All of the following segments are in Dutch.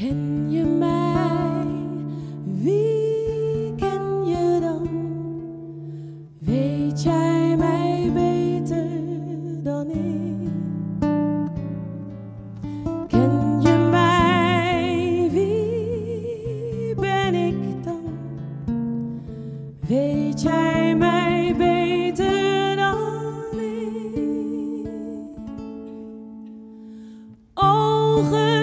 Ken je mij? Wie ken je dan? Weet jij mij beter dan ik? Ken je mij? Wie ben ik dan? Weet jij mij beter dan ik? Ogen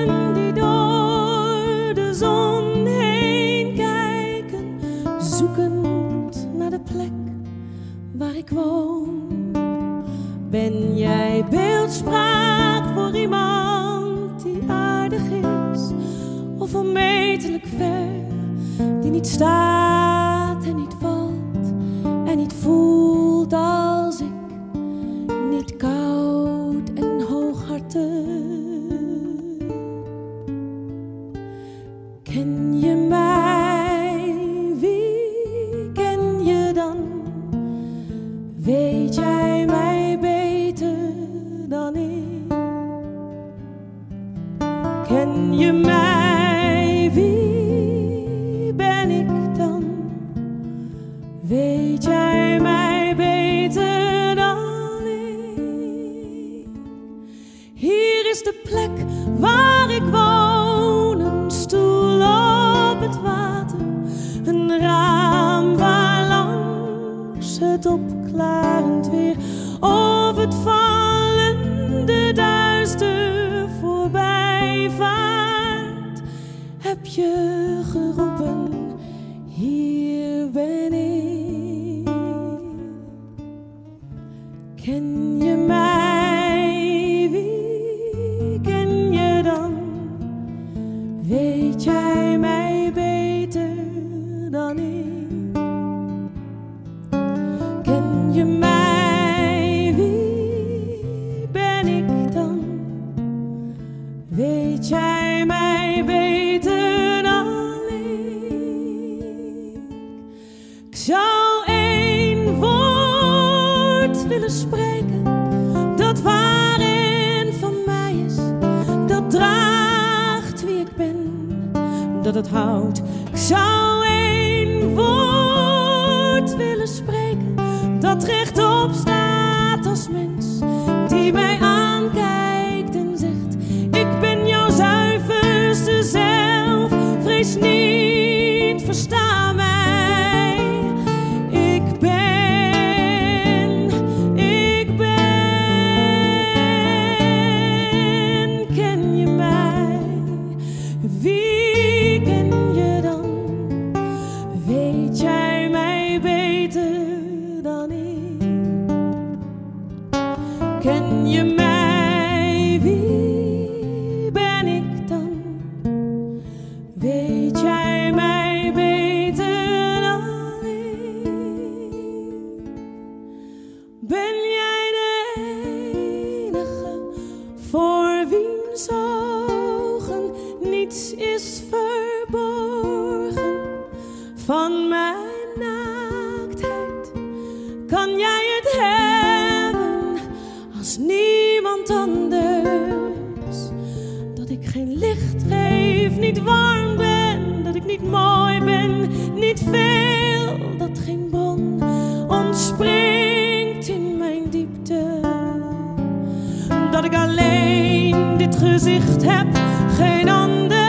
zoekend naar de plek waar ik woon. Ben jij beeldspraak voor iemand die aardig is, of onmetelijk ver, die niet staat en niet valt en niet voelt als ik, niet koud en hooghartig? Ken je mij? Weet jij mij beter dan ik? Ken je mij? Wie ben ik dan? Weet jij mij beter dan ik? Hier is de plek waar ik woon, een stoel op het water, een raam waar langs het op klarend weer of het vallende duister voorbij vaart. Heb je geroepen, hier ben ik. Ken je mij? Wie ken je dan? Weet jij mij beter dan ik? Ken je mij? Wie ben ik dan? Weet jij mij beter dan ik? Ik zou één woord willen spreken, dat waar en van mij is, dat draagt wie ik ben, dat het houdt. Ik zou één woord willen spreken, dat rechtop staat als mens, die mij aankijkt en zegt: ik ben jouw zuiverste zelf, vrees niet, versta mij. Ik ben, ken je mij? Wie ken je dan? Weet jij mij beter? Ken je mij? Wie ben ik dan? Weet jij mij beter dan ik? Ben jij de enige voor wiens ogen niets is verborgen? Van mijn naaktheid kan jij het hebben, als niemand anders. Dat ik geen licht geef, niet warm ben, dat ik niet mooi ben, niet veel, dat geen bron ontspringt in mijn diepte. Dat ik alleen dit gezicht heb, geen ander.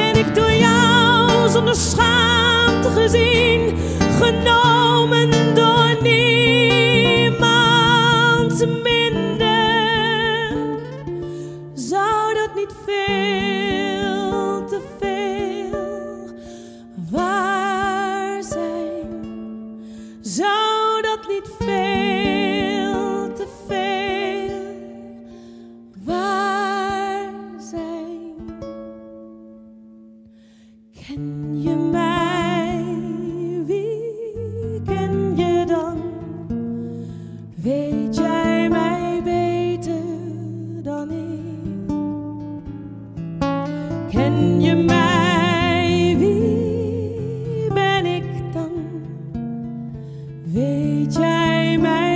Ben ik door jou zonder schaamte gezien, genomen door niemand minder? Zou dat niet veel te veel waar zijn? Zou dat niet veel te veel waar zijn? Ken je mij? Wie ken je dan? Weet jij mij beter dan ik? Ken je mij? Wie ben ik dan? Weet jij mij?